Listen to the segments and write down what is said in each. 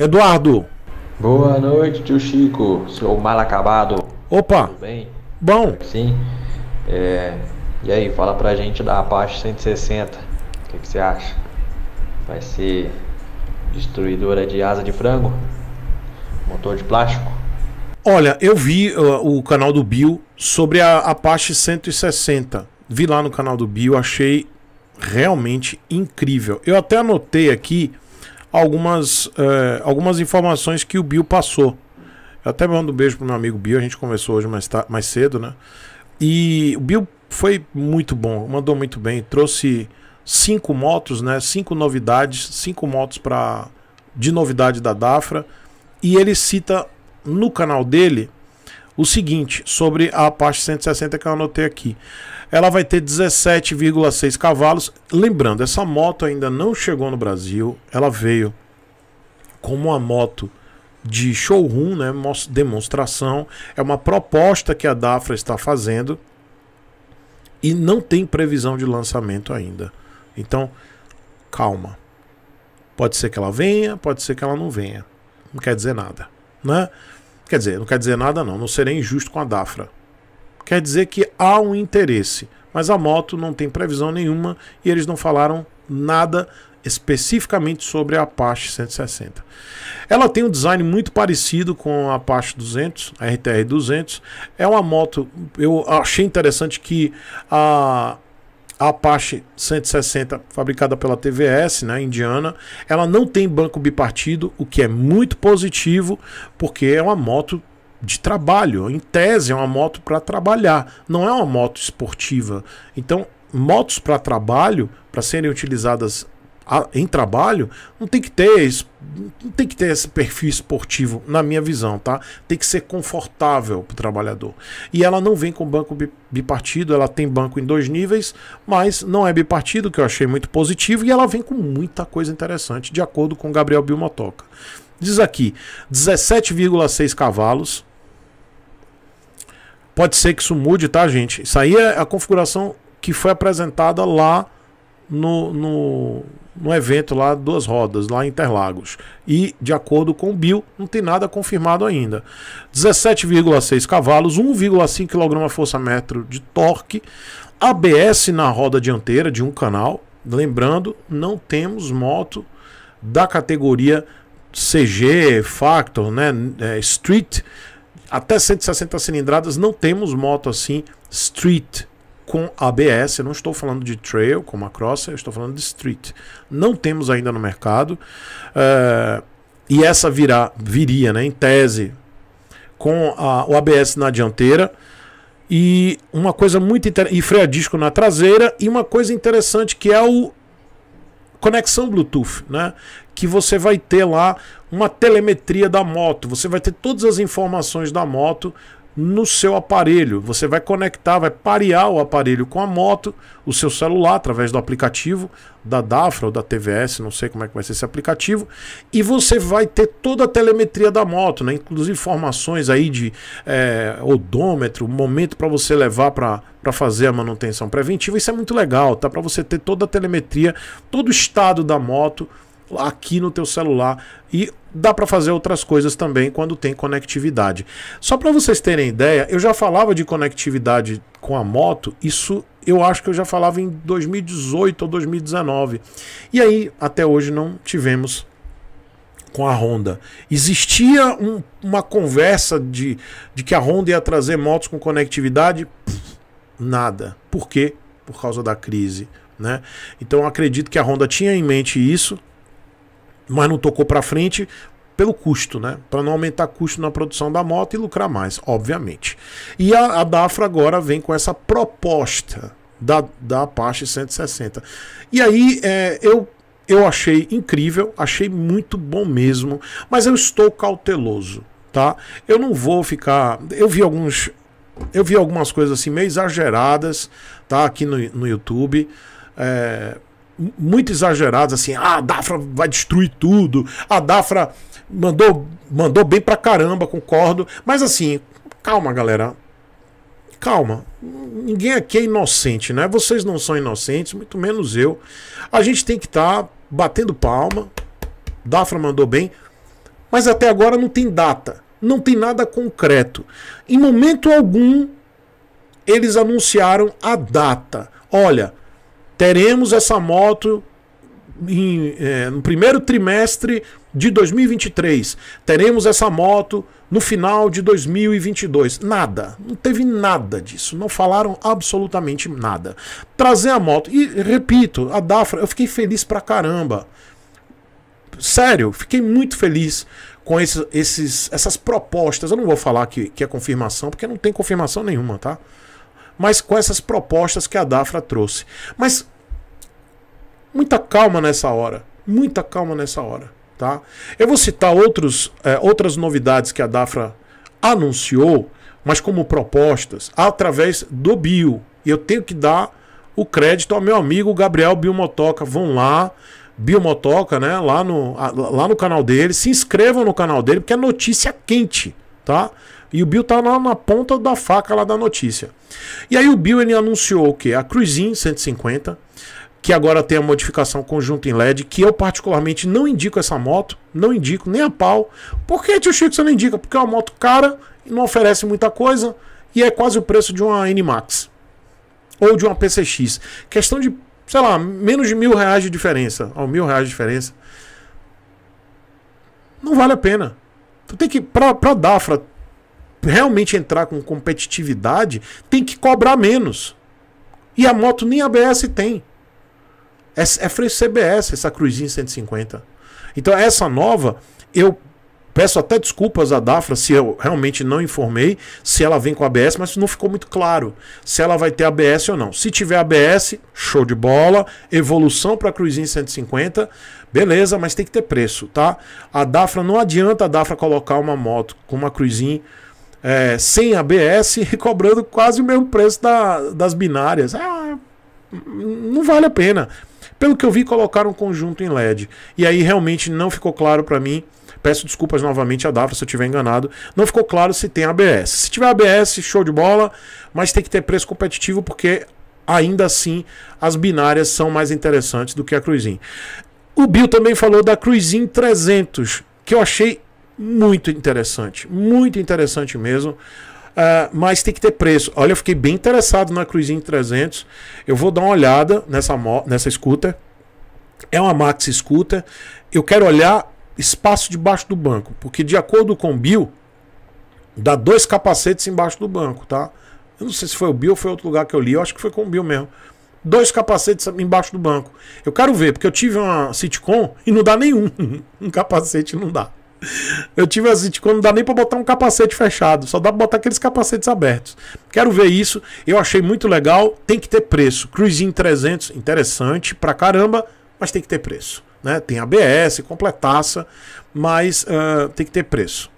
Eduardo. Boa noite, tio Chico, seu mal acabado. Opa. Tudo bem? Bom. Sim. E aí, fala pra gente da Apache 160. O que você acha? Vai ser destruidora de asa de frango? Motor de plástico? Olha, eu vi o canal do Bill sobre a Apache 160. Vi lá no canal do Bill, achei realmente incrível. Eu até anotei aqui algumas informações que o Bill passou. Eu até mando um beijo pro meu amigo Bill, a gente conversou hoje mais cedo, né? E o Bill foi muito bom, mandou muito bem, trouxe 5 motos, né? 5 novidades, 5 motos de novidade da Dafra. E ele cita no canal dele o seguinte sobre a Apache 160 que eu anotei aqui. Ela vai ter 17,6 cavalos. Lembrando, essa moto ainda não chegou no Brasil. Ela veio como uma moto de showroom, né? Demonstração. É uma proposta que a Dafra está fazendo e não tem previsão de lançamento ainda. Então, calma. Pode ser que ela venha, pode ser que ela não venha. Não quer dizer nada, né? Quer dizer, não quer dizer nada não, não serei injusto com a Dafra. Quer dizer que há um interesse, mas a moto não tem previsão nenhuma e eles não falaram nada especificamente sobre a Apache 160. Ela tem um design muito parecido com a Apache 200, a RTR 200. É uma moto, eu achei interessante que a Apache 160, fabricada pela TVS, né, indiana, ela não tem banco bipartido, o que é muito positivo, porque é uma moto de trabalho. Em tese, é uma moto para trabalhar, não é uma moto esportiva. Então, motos para trabalho, para serem utilizadas em trabalho, não tem que ter esse perfil esportivo, na minha visão, tá? Tem que ser confortável para o trabalhador. E ela não vem com banco bipartido, ela tem banco em 2 níveis, mas não é bipartido, que eu achei muito positivo, e ela vem com muita coisa interessante, de acordo com Gabriel Bill Motoca. Diz aqui, 17,6 cavalos. Pode ser que isso mude, tá, gente? Isso aí é a configuração que foi apresentada lá no evento lá, 2 rodas, lá em Interlagos. E, de acordo com o Bill, não tem nada confirmado ainda. 17,6 cavalos, 1,5 kgfm de torque, ABS na roda dianteira de um canal. Lembrando, não temos moto da categoria CG, Factor, né, Street. Até 160 cilindradas, não temos moto assim, Street, com ABS. Eu não estou falando de trail, como a Crosser, eu estou falando de street. Não temos ainda no mercado. E essa viria, né, em tese, com o ABS na dianteira. E uma coisa muito interessante, e freio a disco na traseira. E uma coisa interessante que é o conexão Bluetooth, né? Que você vai ter lá uma telemetria da moto. Você vai ter todas as informações da moto no seu aparelho. Você vai conectar, vai parear o aparelho com a moto, o seu celular, através do aplicativo da Dafra ou da TVS, não sei como é que vai ser esse aplicativo, e você vai ter toda a telemetria da moto, né? Inclusive informações aí de odômetro, momento para você levar para fazer a manutenção preventiva. Isso é muito legal, tá? Para você ter toda a telemetria, todo o estado da moto aqui no teu celular, e dá para fazer outras coisas também quando tem conectividade. Só para vocês terem ideia, eu já falava de conectividade com a moto, isso eu acho que eu já falava em 2018 ou 2019. E aí até hoje não tivemos com a Honda. Existia uma conversa de que a Honda ia trazer motos com conectividade? Nada. Por quê? Por causa da crise, né? Então eu acredito que a Honda tinha em mente isso, mas não tocou para frente pelo custo, né? Para não aumentar custo na produção da moto e lucrar mais, obviamente. E a Dafra agora vem com essa proposta da Apache 160. E aí eu achei incrível, achei muito bom mesmo, mas eu estou cauteloso, tá? Eu não vou ficar... Eu vi algumas coisas assim meio exageradas, tá? Aqui no YouTube, muito exagerados, assim, a Dafra vai destruir tudo, a Dafra mandou bem pra caramba, concordo, mas assim, calma, galera, calma, ninguém aqui é inocente, né? Vocês não são inocentes, muito menos eu. A gente tem que estar batendo palma. Dafra mandou bem, mas até agora não tem data, não tem nada concreto. Em momento algum, eles anunciaram a data. Olha, teremos essa moto no primeiro trimestre de 2023. Teremos essa moto no final de 2022. Nada. Não teve nada disso. Não falaram absolutamente nada. Trazer a moto. E, repito, a Dafra, eu fiquei feliz pra caramba. Sério, fiquei muito feliz com essas propostas. Eu não vou falar que é confirmação, porque não tem confirmação nenhuma, tá? Mas com essas propostas que a Dafra trouxe. Mas muita calma nessa hora. Muita calma nessa hora, tá? Eu vou citar outras novidades que a Dafra anunciou, mas como propostas, através do Bio. E eu tenho que dar o crédito ao meu amigo Gabriel Bill Motoca. Vão lá, Biomotoca, né? Lá no canal dele. Se inscrevam no canal dele, porque é notícia quente, tá? E o Bill tá na ponta da faca lá da notícia. E aí o Bill, ele anunciou o quê? A Cruzin 150, que agora tem a modificação conjunta em LED, que eu particularmente não indico essa moto, não indico nem a pau. Por que, tio Chico, você não indica? Porque é uma moto cara, não oferece muita coisa e é quase o preço de uma N-Max ou de uma PCX. Questão de, sei lá, menos de R$1.000 de diferença. Ou R$1.000 de diferença. Não vale a pena. Tu tem que, pra Dafra realmente entrar com competitividade, tem que cobrar menos. E a moto nem ABS tem. É freio CBS essa Cruzin 150. Então essa nova, eu peço até desculpas à Dafra se eu realmente não informei, se ela vem com ABS, mas não ficou muito claro se ela vai ter ABS ou não. Se tiver ABS, show de bola, evolução para a Cruzin 150, beleza, mas tem que ter preço, tá? A Dafra, não adianta a Dafra colocar uma moto com uma Cruzin sem ABS e cobrando quase o mesmo preço das binárias. Não vale a pena. Pelo que eu vi, colocaram um conjunto em LED. E aí realmente não ficou claro para mim. Peço desculpas novamente a Dafra se eu estiver enganado. Não ficou claro se tem ABS. Se tiver ABS, show de bola. Mas tem que ter preço competitivo, porque ainda assim as binárias são mais interessantes do que a Cruzin. O Bill também falou da Cruzin 300, que eu achei muito interessante. Muito interessante mesmo. Mas tem que ter preço. Olha, eu fiquei bem interessado na Cruzin 300. Eu vou dar uma olhada nessa scooter. É uma maxi scooter. Eu quero olhar espaço debaixo do banco, porque de acordo com o Bill, dá 2 capacetes embaixo do banco, tá? Eu não sei se foi o Bill ou foi outro lugar que eu li. Eu acho que foi com o Bill mesmo. 2 capacetes embaixo do banco. Eu quero ver, porque eu tive uma Citycom e não dá nenhum. Um capacete não dá. Eu tive assim, quando não dá nem pra botar um capacete fechado, só dá pra botar aqueles capacetes abertos. Quero ver isso, eu achei muito legal. Tem que ter preço. Cruzin 300, interessante pra caramba, mas tem que ter preço, né? Tem ABS, completaça, mas tem que ter preço.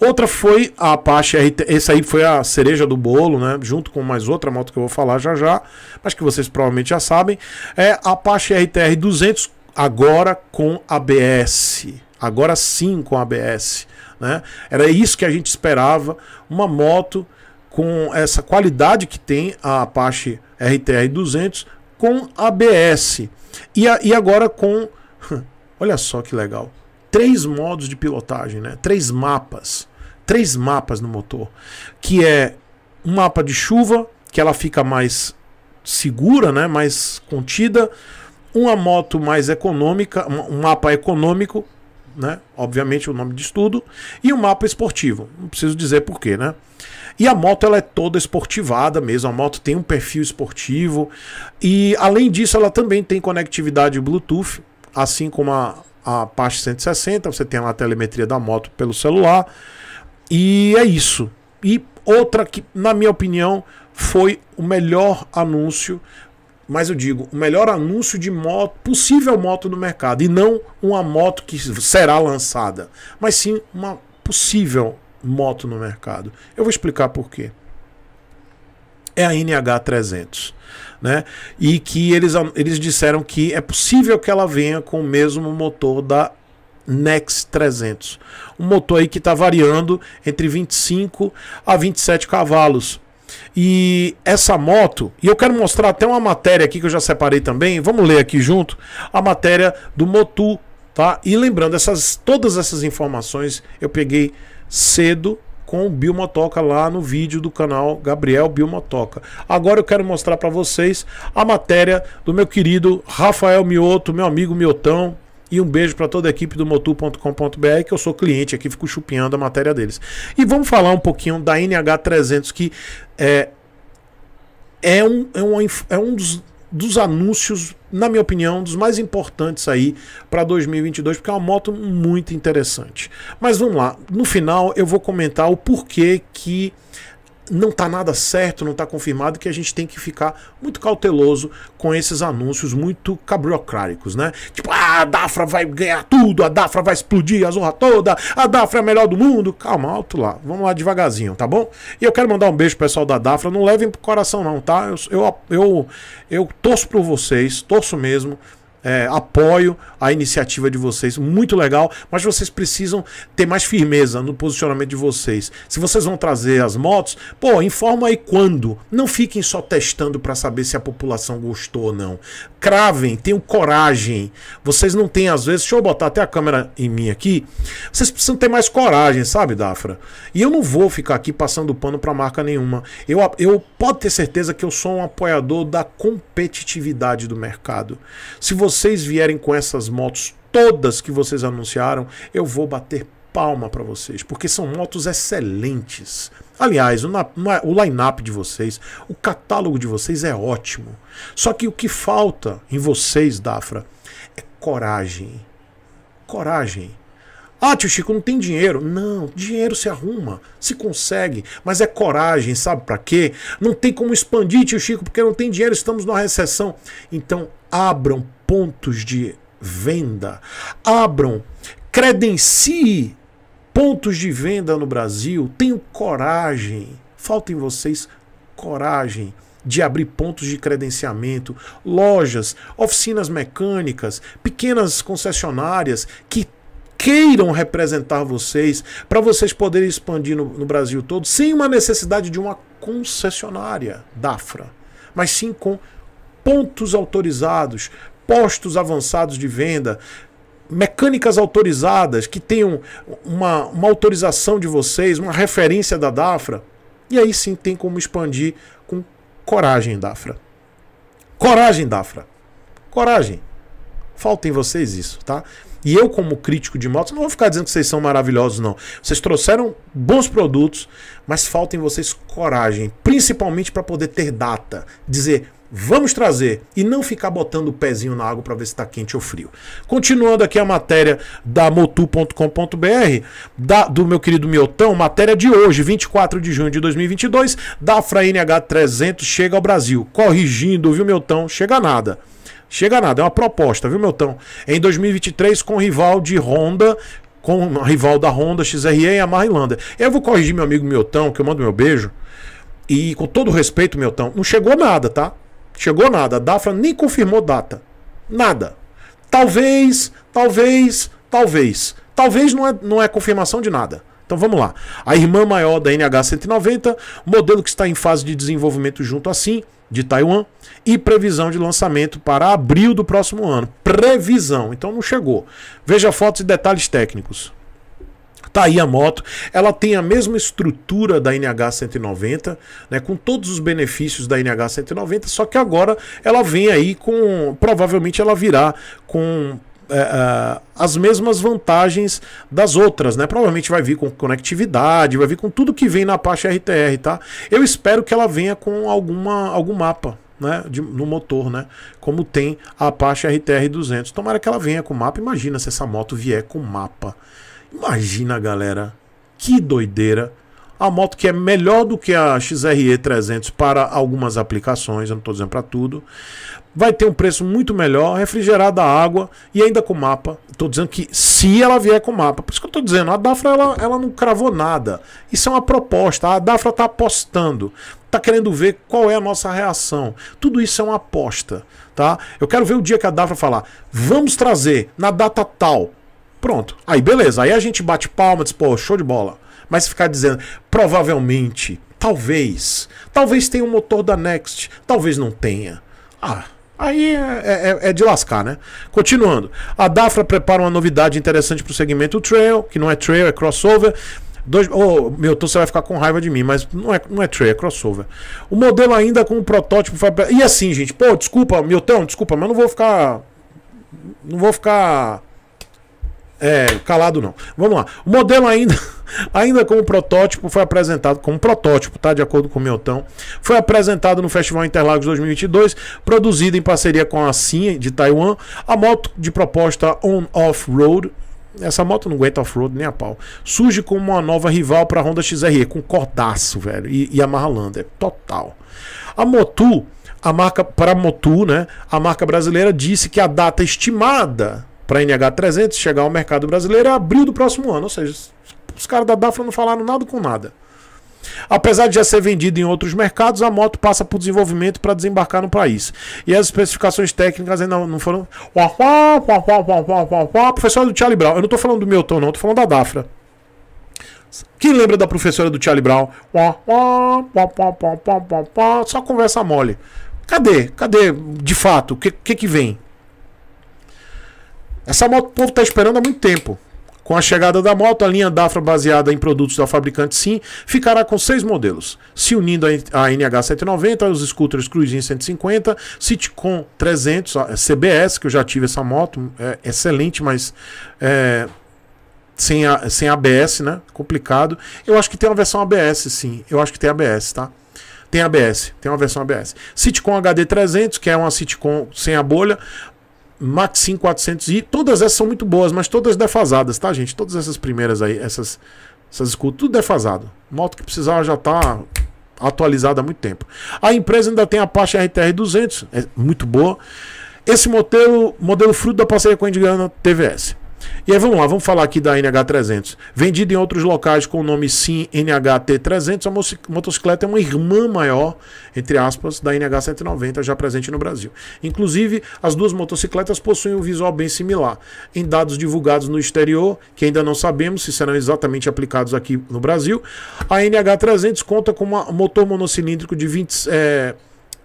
Outra foi a Apache RTR, essa aí foi a cereja do bolo, né? Junto com mais outra moto que eu vou falar já já, mas que vocês provavelmente já sabem. É a Apache RTR 200, agora com ABS. Agora sim com ABS, né? Era isso que a gente esperava, uma moto com essa qualidade que tem a Apache RTR 200 com ABS. E agora com, olha só que legal, 3 modos de pilotagem, né? 3 mapas no motor, que é um mapa de chuva, que ela fica mais segura, né? Mais contida, uma moto mais econômica, um mapa econômico, né? Obviamente o nome de estudo, e um mapa esportivo, não preciso dizer porquê, né? E a moto, ela é toda esportivada mesmo, a moto tem um perfil esportivo, e além disso ela também tem conectividade Bluetooth, assim como a Apache 160, você tem lá a telemetria da moto pelo celular, e é isso. E outra que, na minha opinião, foi o melhor anúncio, mas eu digo, o melhor anúncio de moto, possível moto do mercado, e não uma moto que será lançada, mas sim uma possível moto no mercado. Eu vou explicar por quê. É a NH300, né? E que eles disseram que é possível que ela venha com o mesmo motor da Next 300, um motor aí que está variando entre 25 a 27 cavalos. E essa moto, e eu quero mostrar até uma matéria aqui que eu já separei também, vamos ler aqui junto, a matéria do motu Tá? E lembrando, todas essas informações eu peguei cedo com o Bill Motoca lá no vídeo do canal Gabriel Bill Motoca. Agora eu quero mostrar para vocês a matéria do meu querido Rafael Miotto, meu amigo Miotão. E um beijo para toda a equipe do motor.com.br, que eu sou cliente aqui, fico chupinhando a matéria deles. E vamos falar um pouquinho da NH300, que é um dos anúncios, na minha opinião, dos mais importantes aí para 2022, porque é uma moto muito interessante. Mas vamos lá, no final eu vou comentar o porquê que não está nada certo, não está confirmado, que a gente tem que ficar muito cauteloso com esses anúncios muito cabriocráticos, né? Tipo, a Dafra vai ganhar tudo, a Dafra vai explodir a zorra toda, a Dafra é a melhor do mundo. Calma, alto lá, vamos lá devagarzinho, tá bom? E eu quero mandar um beijo pro pessoal da Dafra, não levem pro coração não, tá? Eu torço por vocês, torço mesmo. Apoio a iniciativa de vocês, muito legal, mas vocês precisam ter mais firmeza no posicionamento de vocês. Se vocês vão trazer as motos, pô, informa aí quando. Não fiquem só testando para saber se a população gostou ou não. Cravem, tenham coragem. Vocês não têm, às vezes, deixa eu botar até a câmera em mim aqui. Vocês precisam ter mais coragem, sabe, Dafra? E eu não vou ficar aqui passando pano para marca nenhuma. Eu pode ter certeza que eu sou um apoiador da competitividade do mercado. Se vocês vierem com essas motos todas que vocês anunciaram, eu vou bater palma para vocês, porque são motos excelentes. Aliás, o line-up de vocês, o catálogo de vocês é ótimo. Só que o que falta em vocês, Dafra, é coragem. Coragem. Ah, tio Chico, não tem dinheiro. Não, dinheiro se arruma, se consegue, mas é coragem, sabe para quê? Não tem como expandir, tio Chico, porque não tem dinheiro, estamos numa recessão. Então, abram pontos de venda, abram, credencie pontos de venda no Brasil. Tenham coragem, falta em vocês coragem de abrir pontos de credenciamento, lojas, oficinas mecânicas, pequenas concessionárias que queiram representar vocês, para vocês poderem expandir no Brasil todo, sem uma necessidade de uma concessionária Dafra, mas sim com pontos autorizados, postos avançados de venda, mecânicas autorizadas, que tenham uma autorização de vocês, uma referência da Dafra, e aí sim tem como expandir com coragem, Dafra. Coragem, Dafra. Coragem. Falta em vocês isso, tá? E eu, como crítico de motos, não vou ficar dizendo que vocês são maravilhosos, não. Vocês trouxeram bons produtos, mas falta em vocês coragem, principalmente para poder ter data, dizer, vamos trazer, e não ficar botando o pezinho na água para ver se está quente ou frio. Continuando aqui a matéria da motu.com.br, do meu querido Miotão, matéria de hoje, 24 de junho de 2022, Dafra NH300 chega ao Brasil. Corrigindo, viu, Miotão? Chega nada. Chega nada, é uma proposta, viu, Miotão? Em 2023, com rival da Honda XRE e a Mahalander. Eu vou corrigir meu amigo Miotão, que eu mando meu beijo. E com todo respeito, Miotão, não chegou nada, tá? Chegou nada. A Dafra nem confirmou data. Nada. Talvez. Talvez não é confirmação de nada. Então vamos lá. A irmã maior da NH190, modelo que está em fase de desenvolvimento junto à SYM, de Taiwan, e previsão de lançamento para abril do próximo ano. Previsão, então não chegou. Veja fotos e detalhes técnicos. Tá aí a moto, ela tem a mesma estrutura da NH190, né, com todos os benefícios da NH190, só que agora ela vem aí com, provavelmente ela virá com as mesmas vantagens das outras, né? Provavelmente vai vir com conectividade, vai vir com tudo que vem na Apache RTR, tá? Eu espero que ela venha com algum mapa, né? No motor, né? Como tem a Apache RTR 200. Tomara que ela venha com mapa. Imagina se essa moto vier com mapa. Imagina, galera, que doideira. A moto que é melhor do que a XRE 300 para algumas aplicações, eu não estou dizendo para tudo, vai ter um preço muito melhor, refrigerada a água e ainda com mapa. Estou dizendo que se ela vier com mapa, por isso que eu estou dizendo, a Dafra ela não cravou nada. Isso é uma proposta, a Dafra está apostando, está querendo ver qual é a nossa reação. Tudo isso é uma aposta, tá? Eu quero ver o dia que a Dafra falar, vamos trazer na data tal. Pronto, aí beleza, aí a gente bate palma, diz, pô, show de bola. Mas ficar dizendo, provavelmente, talvez tenha um motor da Next, talvez não tenha. Ah, Aí é de lascar, né? Continuando, a Dafra prepara uma novidade interessante para o segmento trail, que não é trail, é crossover. Você vai ficar com raiva de mim, mas não é trail, é crossover. O modelo ainda com um protótipo... E assim, gente, pô, desculpa, Milton, desculpa, mas não vou ficar... calado não. Vamos lá. O modelo ainda como protótipo foi apresentado como protótipo, tá? De acordo com o Miotão, foi apresentado no Festival Interlagos 2022, produzido em parceria com a SYM de Taiwan. A moto de proposta on-off-road, essa moto não aguenta off-road nem a pau, surge como uma nova rival para a Honda XRE, com cordaço, velho, e a Mahalander, total. A marca, né? A marca brasileira disse que a data estimada para NH300 chegar ao mercado brasileiro é abril do próximo ano, ou seja, os caras da Dafra não falaram nada com nada. Apesar de já ser vendida em outros mercados, a moto passa por desenvolvimento para desembarcar no país. E as especificações técnicas ainda não foram... Professora do Charlie Brown, eu não estou falando do meu tom, não, estou falando da Dafra. Quem lembra da professora do Charlie Brown? Só conversa mole. Cadê de fato? O que vem? Essa moto o povo está esperando há muito tempo. Com a chegada da moto, a linha Dafra, baseada em produtos da fabricante SYM, ficará com 6 modelos, se unindo a NH790, os scooters Cruzin 150, Citycom 300, a CBS, que eu já tive essa moto, é excelente, mas sem ABS, né? Complicado. Eu acho que tem uma versão ABS, sim. Eu acho que tem ABS, tá? Tem ABS, tem uma versão ABS. Citycom HD300, que é uma Citycom sem a bolha, Maxim 400i, todas essas são muito boas, mas todas defasadas, tá, gente? Todas essas primeiras aí, essas escutas, tudo defasado. Moto que precisava já tá atualizada há muito tempo. A empresa ainda tem a Apache RTR 200, é muito boa. Esse modelo fruto da parceria com a indiana TVS. E aí vamos lá, vamos falar aqui da NH300. Vendida em outros locais com o nome SYM NHT300, a motocicleta é uma irmã maior, entre aspas, da NH190 já presente no Brasil. Inclusive, as duas motocicletas possuem um visual bem similar. Em dados divulgados no exterior, que ainda não sabemos se serão exatamente aplicados aqui no Brasil, a NH300 conta com um motor monocilíndrico de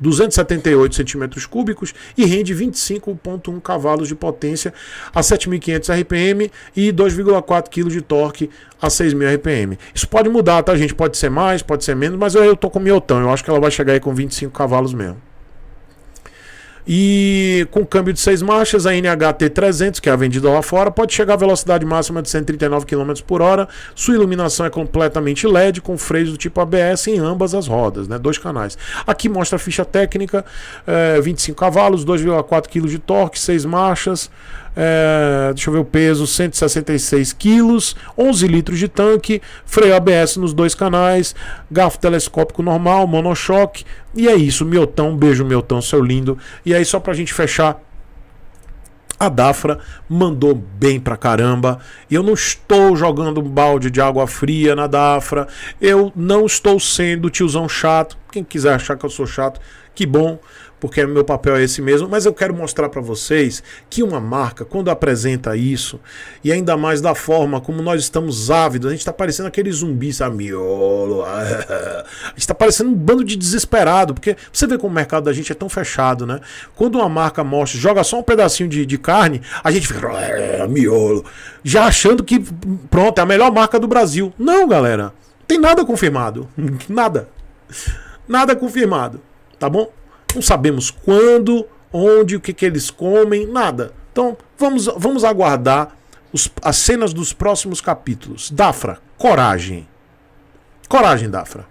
278 cm3 e rende 25,1 cavalos de potência a 7.500 RPM e 2,4 kg de torque a 6.000 RPM. Isso pode mudar, tá, gente? Pode ser mais, pode ser menos, mas eu tô com o Miotão. Eu acho que ela vai chegar aí com 25 cavalos mesmo. E com câmbio de 6 marchas, a NHT300, que é a vendida lá fora, pode chegar a velocidade máxima de 139 km por hora. Sua iluminação é completamente LED, com freios do tipo ABS em ambas as rodas, né? 2 canais. Aqui mostra a ficha técnica, 25 cavalos, 2,4 kg de torque, 6 marchas, deixa eu ver o peso, 166 kg, 11 litros de tanque, freio ABS nos 2 canais, garfo telescópico normal, monochoque. E é isso, Miotão, beijo Miotão, seu lindo. E aí só pra gente fechar, a Dafra mandou bem pra caramba. Eu não estou jogando um balde de água fria na Dafra. Eu não estou sendo tiozão chato. Quem quiser achar que eu sou chato, que bom, porque meu papel é esse mesmo. Mas eu quero mostrar pra vocês que uma marca, quando apresenta isso, e ainda mais da forma como nós estamos ávidos, a gente tá parecendo aquele zumbi, sabe? Miolo. A gente tá parecendo um bando de desesperado, porque você vê como o mercado da gente é tão fechado, né? Quando uma marca mostra, joga só um pedacinho de carne, a gente fica miolo, já achando que pronto, é a melhor marca do Brasil. Não, galera, não tem nada confirmado. Nada confirmado, tá bom? Não sabemos quando, onde, o que eles comem, nada. Então, vamos aguardar as cenas dos próximos capítulos. Dafra, coragem. Coragem, Dafra.